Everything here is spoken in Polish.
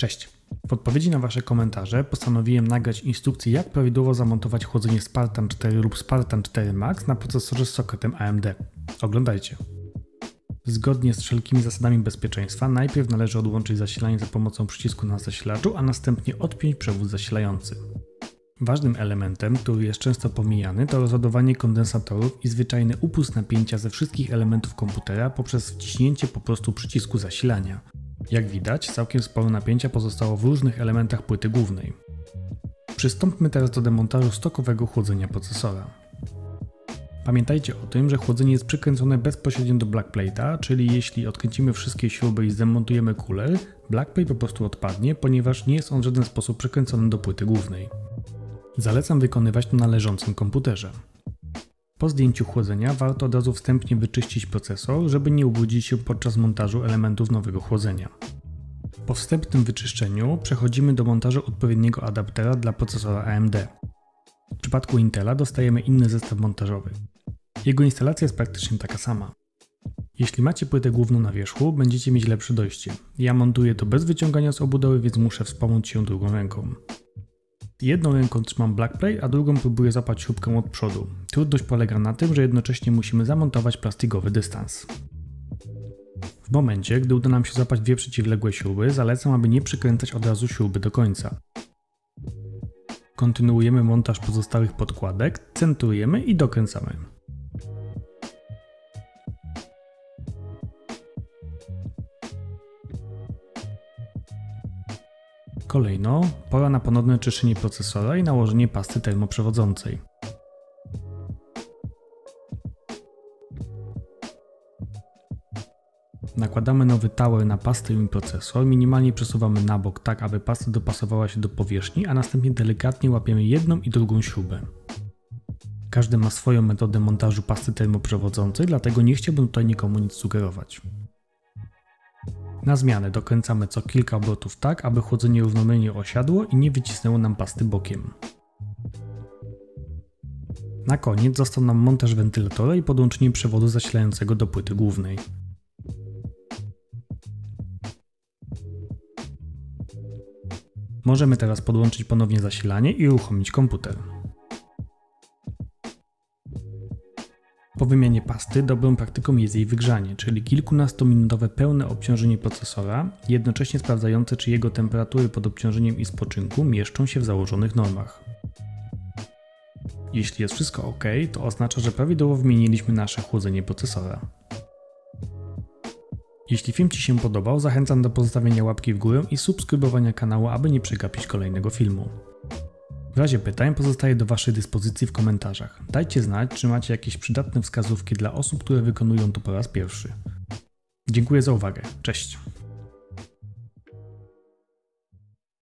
Cześć! W odpowiedzi na Wasze komentarze postanowiłem nagrać instrukcję, jak prawidłowo zamontować chłodzenie Spartan 4 lub Spartan 4 Max na procesorze z socketem AMD. Oglądajcie! Zgodnie z wszelkimi zasadami bezpieczeństwa najpierw należy odłączyć zasilanie za pomocą przycisku na zasilaczu, a następnie odpiąć przewód zasilający. Ważnym elementem, który jest często pomijany, to rozładowanie kondensatorów i zwyczajny upust napięcia ze wszystkich elementów komputera poprzez wciśnięcie po prostu przycisku zasilania. Jak widać, całkiem sporo napięcia pozostało w różnych elementach płyty głównej. Przystąpmy teraz do demontażu stokowego chłodzenia procesora. Pamiętajcie o tym, że chłodzenie jest przykręcone bezpośrednio do backplate'a, czyli jeśli odkręcimy wszystkie śruby i zdemontujemy cooler, backplate po prostu odpadnie, ponieważ nie jest on w żaden sposób przykręcony do płyty głównej. Zalecam wykonywać to na leżącym komputerze. Po zdjęciu chłodzenia warto od razu wstępnie wyczyścić procesor, żeby nie ubrudzić się podczas montażu elementów nowego chłodzenia. Po wstępnym wyczyszczeniu przechodzimy do montażu odpowiedniego adaptera dla procesora AMD. W przypadku Intela dostajemy inny zestaw montażowy. Jego instalacja jest praktycznie taka sama. Jeśli macie płytę główną na wierzchu, będziecie mieć lepsze dojście. Ja montuję to bez wyciągania z obudowy, więc muszę wspomóc się drugą ręką. Jedną ręką trzymam backplate, a drugą próbuję złapać śrubkę od przodu. Trudność polega na tym, że jednocześnie musimy zamontować plastikowy dystans. W momencie, gdy uda nam się złapać dwie przeciwległe śruby, zalecam, aby nie przykręcać od razu śruby do końca. Kontynuujemy montaż pozostałych podkładek, centrujemy i dokręcamy. Kolejno pora na ponowne czyszczenie procesora i nałożenie pasty termoprzewodzącej. Nakładamy nowy tower na pastę i procesor, minimalnie przesuwamy na bok tak, aby pasta dopasowała się do powierzchni, a następnie delikatnie łapiemy jedną i drugą śrubę. Każdy ma swoją metodę montażu pasty termoprzewodzącej, dlatego nie chciałbym tutaj nikomu nic sugerować. Na zmianę dokręcamy co kilka obrotów tak, aby chłodzenie równomiernie osiadło i nie wycisnęło nam pasty bokiem. Na koniec został nam montaż wentylatora i podłączenie przewodu zasilającego do płyty głównej. Możemy teraz podłączyć ponownie zasilanie i uruchomić komputer. Po wymianie pasty dobrą praktyką jest jej wygrzanie, czyli kilkunastominutowe pełne obciążenie procesora, jednocześnie sprawdzające, czy jego temperatury pod obciążeniem i spoczynku mieszczą się w założonych normach. Jeśli jest wszystko ok, to oznacza, że prawidłowo wymieniliśmy nasze chłodzenie procesora. Jeśli film Ci się podobał, zachęcam do pozostawienia łapki w górę i subskrybowania kanału, aby nie przegapić kolejnego filmu. W razie pytań pozostaje do Waszej dyspozycji w komentarzach. Dajcie znać, czy macie jakieś przydatne wskazówki dla osób, które wykonują to po raz pierwszy. Dziękuję za uwagę. Cześć!